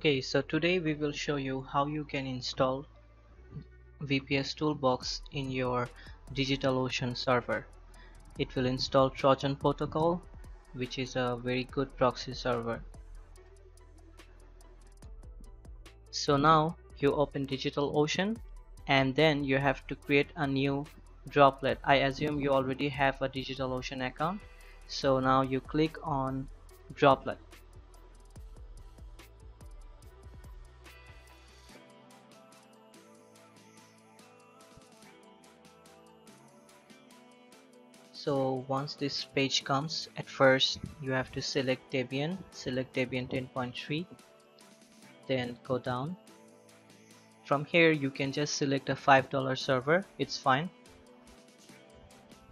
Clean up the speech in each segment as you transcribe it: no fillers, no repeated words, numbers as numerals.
Okay, so today we will show you how you can install VPS toolbox in your DigitalOcean server. It will install Trojan protocol, which is a very good proxy server. So now you open DigitalOcean and then you have to create a new droplet. I assume you already have a DigitalOcean account. So now you click on droplet. So once this page comes, at first you have to select Debian 10.3, then go down. From here you can just select a $5 server, it's fine.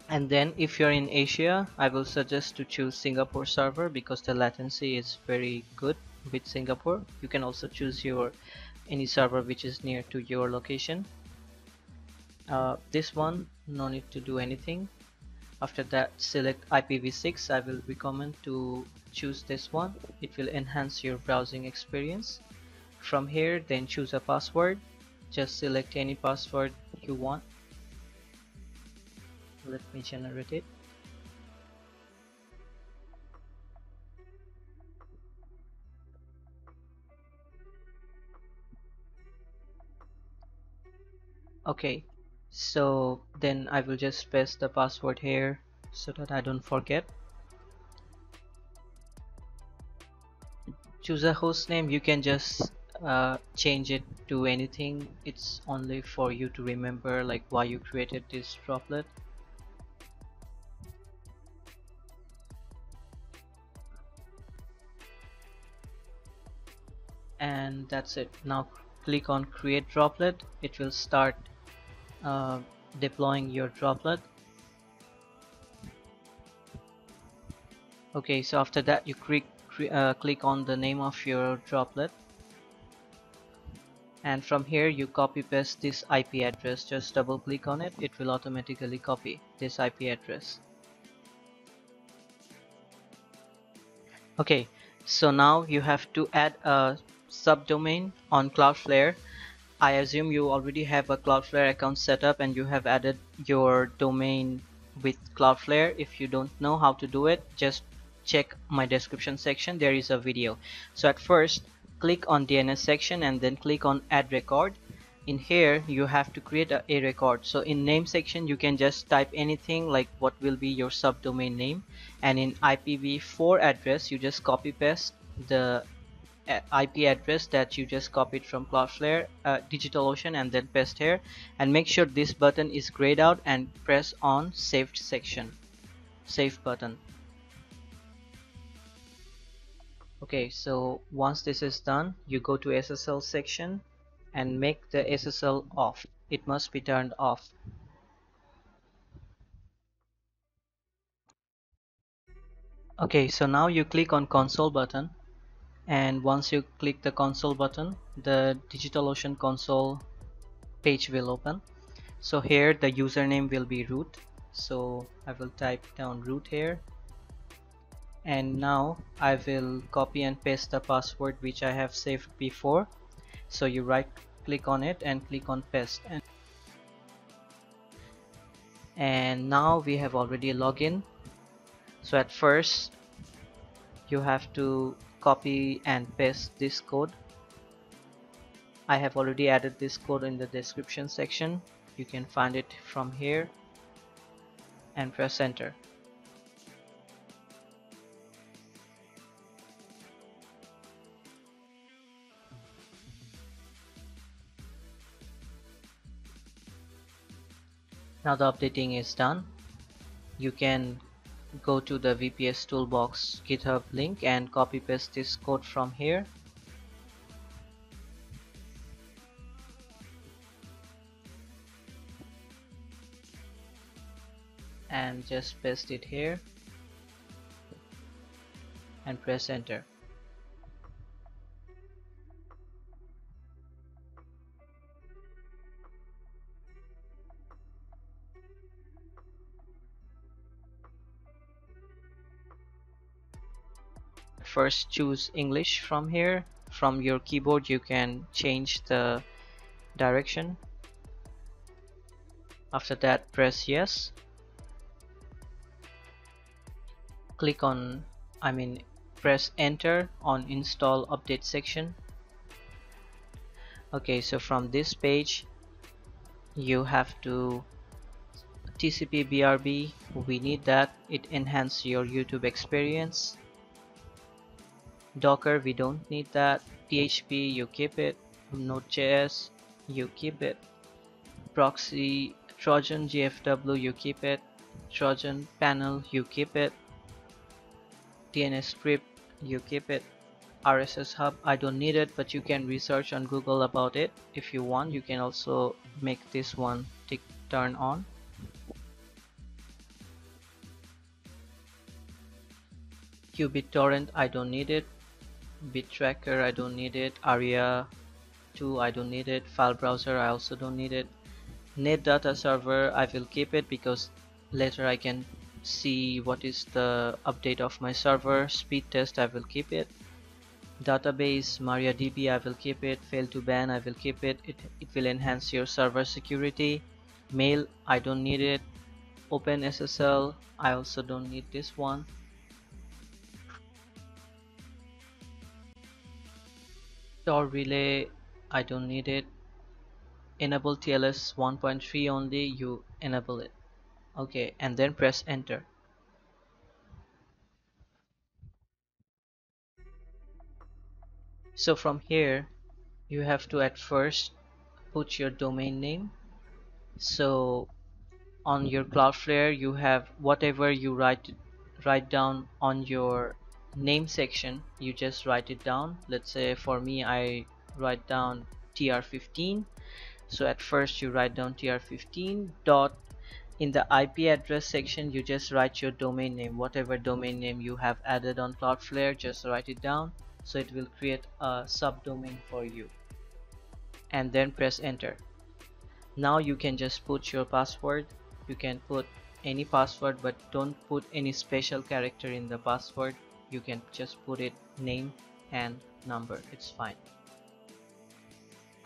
And then if you're in Asia, I will suggest to choose Singapore server because the latency is very good with Singapore. You can also choose your any server which is near to your location. This one, no need to do anything. After that, select IPv6. I will recommend to choose this one. It will enhance your browsing experience. From here, then choose a password. Just select any password you want. Let me generate it. Okay, so then I will just paste the password here so that I don't forget. Choose a host name. You can just change it to anything. It's only for you to remember like why you created this droplet. And that's it. Now click on create droplet. It will start deploying your droplet. Okay, so after that you click on the name of your droplet, and from here you copy paste this IP address. Just double click on it. It will automatically copy this IP address. Okay, so now you have to add a subdomain on Cloudflare. I assume you already have a Cloudflare account set up and you have added your domain with Cloudflare. If you don't know how to do it, just check my description section, there is a video. So at first click on DNS section and then click on add record. In here you have to create a record. So in name section you can just type anything like what will be your subdomain name, and in IPv4 address you just copy paste the IP address that you just copied from Cloudflare DigitalOcean and then paste here, and make sure this button is grayed out and press on saved section, save button. Okay, so once this is done you go to SSL section and make the SSL off. It must be turned off. Okay, so now you click on console button, and once you click the console button the DigitalOcean console page will open. So here the username will be root, so I will type down root here, and now I will copy and paste the password which I have saved before. So you right click on it and click on paste, and now we have already logged in. So at first you have to copy and paste this code. I have already added this code in the description section. You can find it from here and press enter. Now the updating is done. You can go to the VPS toolbox GitHub link and copy paste this code from here. And just paste it here and press enter. First choose English from here. from your keyboard you can change the direction. After that, press yes. Click on, press enter on install update section. Okay, so from this page you have to TCP BRB, we need that, it enhances your YouTube experience. Docker, we don't need that. PHP, you keep it. Node.js, you keep it. Proxy, Trojan GFW, you keep it. Trojan panel, you keep it. DNS script, you keep it. RSS hub, I don't need it, but you can research on Google about it. If you want, you can also make this one tick turn on. QBitTorrent, I don't need it. Bit Tracker, I don't need it. ARIA 2, I don't need it. File browser, I also don't need it. NetData server, I will keep it because later I can see what is the update of my server. Speed test, I will keep it. Database, MariaDB, I will keep it. Fail2ban, I will keep it. It will enhance your server security. Mail, I don't need it. OpenSSL, I also don't need this one. Store relay, I don't need it. Enable TLS 1.3 only, you enable it. Okay, and then press enter. So from here you have to at first put your domain name. So on your Cloudflare you have whatever you write down on your name section, you just write it down. Let's say for me I write down tr15. So at first you write down tr15 dot, in the IP address section you just write your domain name, whatever domain name you have added on Cloudflare, just write it down. So it will create a subdomain for you, and then press enter. Now you can just put your password. You can put any password, but don't put any special character in the password. You can just put it name and number, it's fine.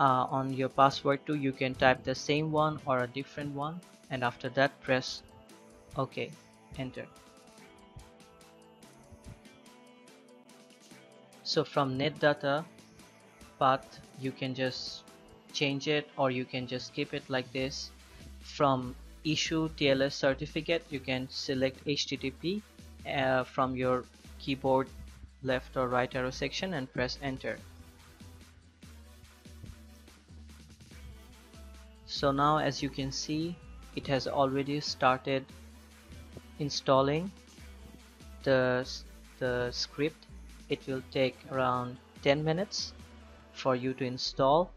On your password too, you can type the same one or a different one, and after that press OK, enter. So from NetData path you can just change it, or you can just keep it like this. From issue TLS certificate you can select HTTP from your keyboard left or right arrow section and press enter. So now as you can see, it has already started installing the script. It will take around 10 minutes for you to install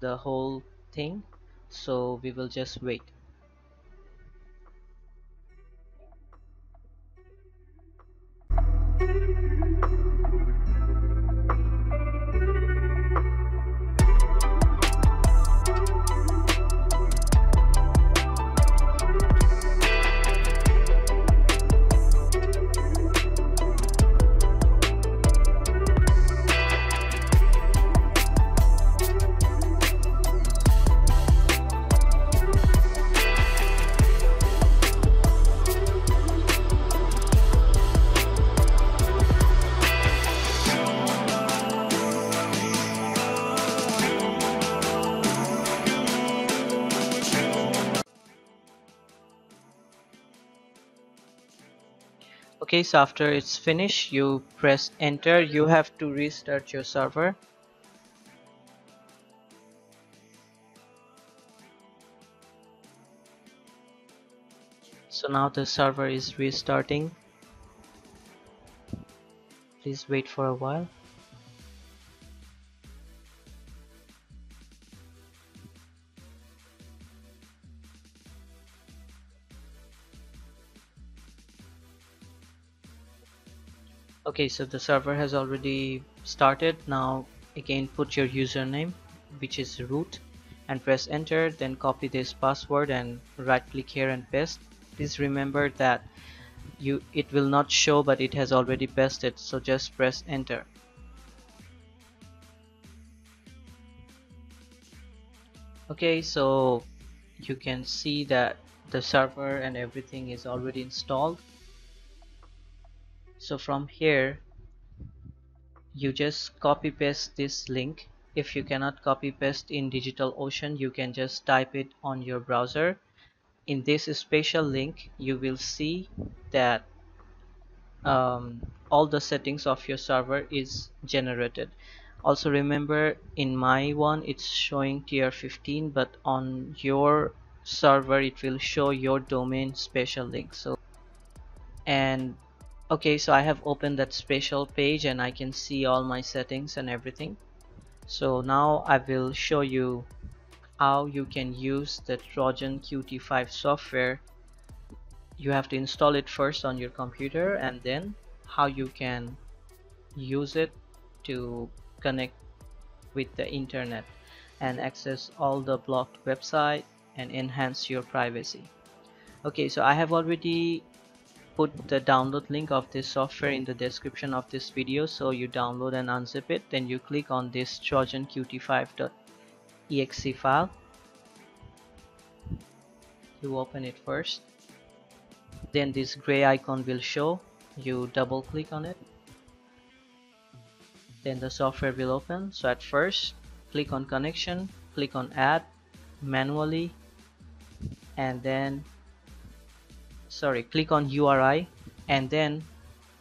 the whole thing, so we will just wait. Okay, so after it's finished you press enter. You have to restart your server. So now the server is restarting. Please wait for a while. Okay, so the server has already started. Now again put your username, which is root, and press enter. Then copy this password and right click here and paste. Please remember that it will not show, but it has already pasted, so just press enter. Okay, so you can see that the server and everything is already installed. So from here you just copy paste this link. If you cannot copy paste in DigitalOcean, you can just type it on your browser. In this special link you will see that all the settings of your server is generated. Also remember, in my one it's showing tier 15, but on your server it will show your domain special link. So okay, so I have opened that special page and I can see all my settings and everything. So now I will show you how you can use the Trojan QT5 software. You have to install it first on your computer, and then how you can use it to connect with the internet and access all the blocked website and enhance your privacy. Okay, so I have already put the download link of this software in the description of this video. So you download and unzip it, then you click on this Trojan QT5.exe file. You open it first, then this gray icon will show. You double click on it, then the software will open. So at first click on connection, click on add manually, and then click on URI, and then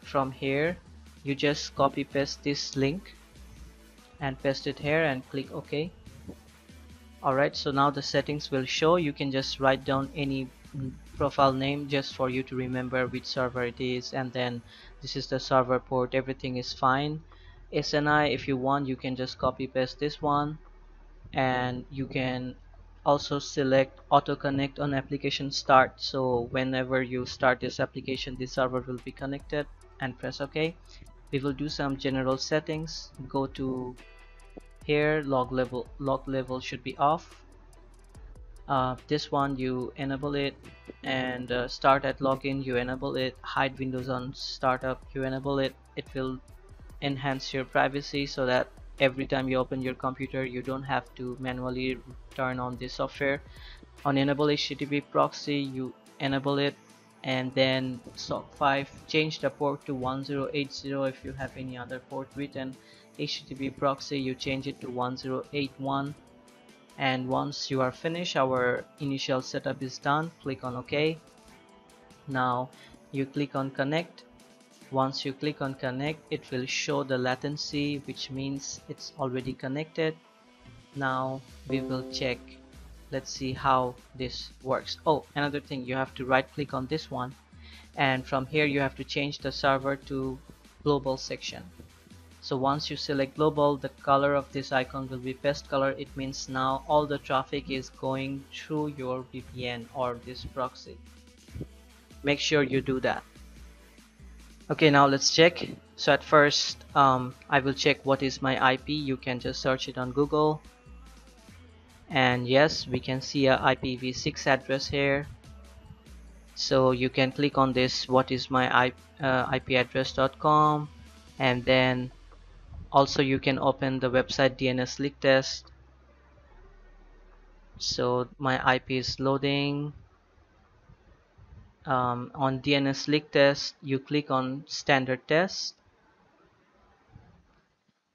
from here you just copy paste this link and paste it here and click OK. Alright, so now the settings will show. You can just write down any profile name just for you to remember which server it is, and then this is the server port. Everything is fine. SNI, if you want, you can just copy paste this one, and you can also select auto connect on application start. So whenever you start this application, this server will be connected, and press OK. We will do some general settings. Go to here, log level should be off. This one you enable it, and start at login you enable it, hide windows on startup you enable it. It will enhance your privacy so that every time you open your computer you don't have to manually turn on this software. On enable HTTP proxy you enable it, and then SOCKS 5, change the port to 1080. If you have any other port written, HTTP proxy you change it to 1081. And once you are finished, our initial setup is done, click on OK. Now you click on connect. Once you click on connect, it will show the latency, which means it's already connected. Now we will check, let's see how this works. Oh, another thing, you have to right click on this one, and from here you have to change the server to global section. So once you select global, the color of this icon will be best color. It means now all the traffic is going through your VPN or this proxy. Make sure you do that. Okay, now let's check. So at first I will check what is my IP. You can just search it on Google, and yes, we can see a IPv6 address here. So you can click on this what is my IP address.com, and then also you can open the website DNS leak test. So my IP is loading. On DNS leak test you click on standard test,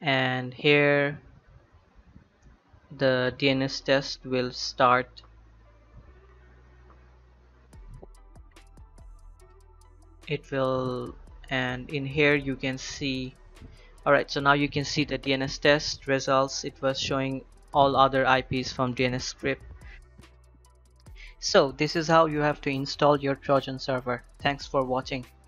and here the DNS test will start. It will, and in here you can see. Alright, so now you can see the DNS test results. It was showing all other IPs from DNS script. So this is how you have to install your Trojan server. Thanks for watching.